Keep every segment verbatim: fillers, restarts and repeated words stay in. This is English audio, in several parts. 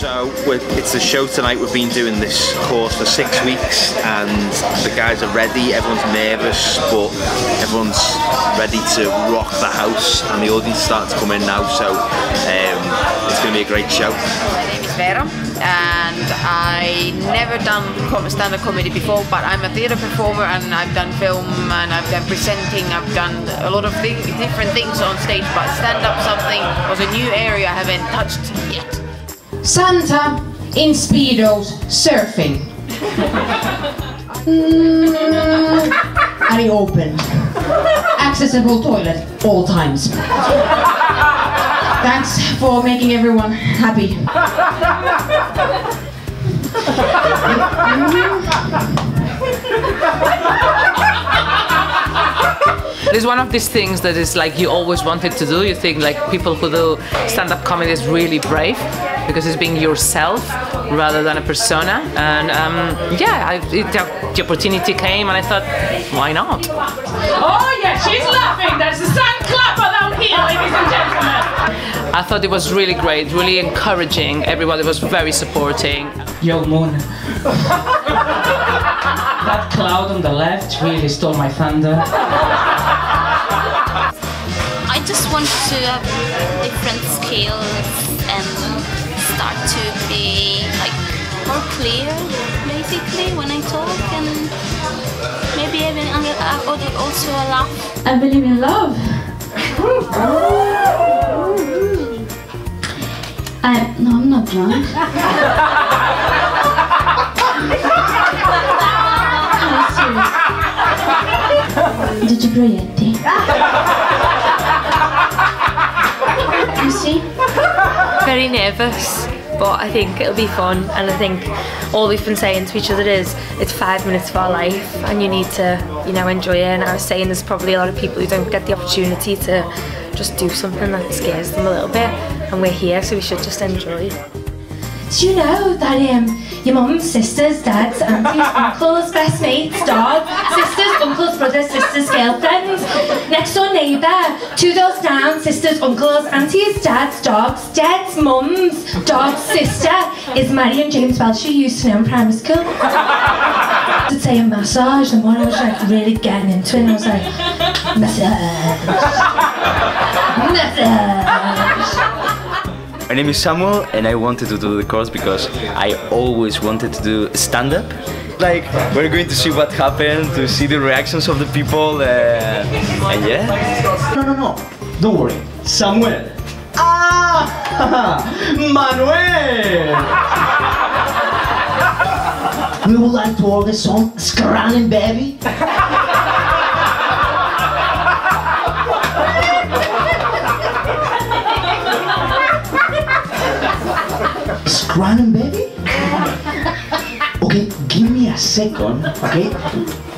So we're, it's the show tonight. We've been doing this course for six weeks and the guys are ready, everyone's nervous but everyone's ready to rock the house, and the audience starts to come in now, so um, it's going to be a great show. My name is Vera and I never done stand-up comedy before, but I'm a theatre performer and I've done film and I've done presenting, I've done a lot of things, different things on stage, but stand-up something was a new area I haven't touched yet. Santa in speedos surfing. Mm, and he opened. Accessible toilet all times. Thanks for making everyone happy. It's one of these things that is like you always wanted to do. You think like people who do stand-up comedy is really brave, because it's being yourself rather than a persona. And um, yeah, I, it, the opportunity came and I thought, why not? Oh yeah, she's laughing. That's the sand clapper down here, ladies and gentlemen. I thought it was really great, really encouraging. Everybody was very supporting. Yo, Moon. That cloud on the left really stole my thunder. I just want to have different skills and start to be like more clear basically when I talk, and maybe even also a laugh. I believe in love. I, no, I'm not drunk. I'm serious. Did you pray at tea? Very nervous, but I think it'll be fun, and I think all we've been saying to each other is it's five minutes of our life and you need to, you know, enjoy it. And I was saying there's probably a lot of people who don't get the opportunity to just do something that scares them a little bit, and we're here so we should just enjoy. Do you know that um, your mum's, sisters, dads, aunties, uncles, best mates, dogs, sisters, uncles, brothers, sisters, girlfriends, next door neighbour, two doors down, sisters, uncles, aunties, dads, dogs, dads, mums, dogs, sister, is Marion James Welsh, who used to know in primary school. I would say a massage, and one I was like really getting into it, and I was like, massage, massage. My name is Samuel and I wanted to do the course because I always wanted to do stand-up. Like, we're going to see what happened, to see the reactions of the people, uh, and yeah. No, no, no, don't worry, Samuel. Ah, Manuel! We would like to order some Scranning Baby. Scranning Baby? Okay, give me a second, okay?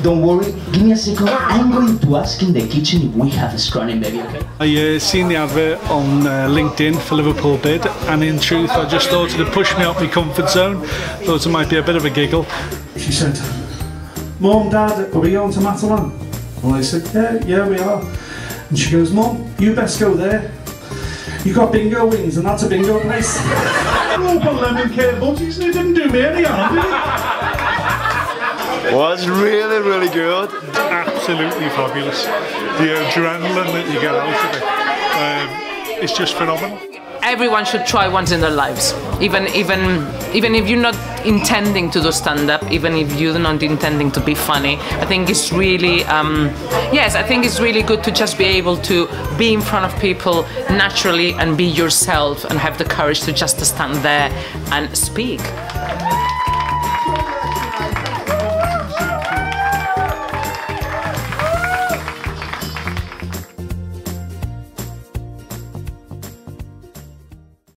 Don't worry, give me a second. I'm going to ask in the kitchen if we have a Scranning Baby, okay? I uh, seen the advert on uh, LinkedIn for Liverpool Bid, and in truth, I just thought it'd push me out my comfort zone. Thought it might be a bit of a giggle. She said, Mom, Dad, are we going to Matalan? And I said, yeah, yeah, we are. And she goes, Mom, you best go there. You got bingo wings, and that's a bingo place. Was really, really good. Absolutely fabulous. The adrenaline that you get out of it, um, it's just phenomenal. Everyone should try once in their lives. Even, even, even if you're not intending to do stand-up, even if you're not intending to be funny, I think it's really, um, yes, I think it's really good to just be able to be in front of people naturally and be yourself and have the courage to just stand there and speak.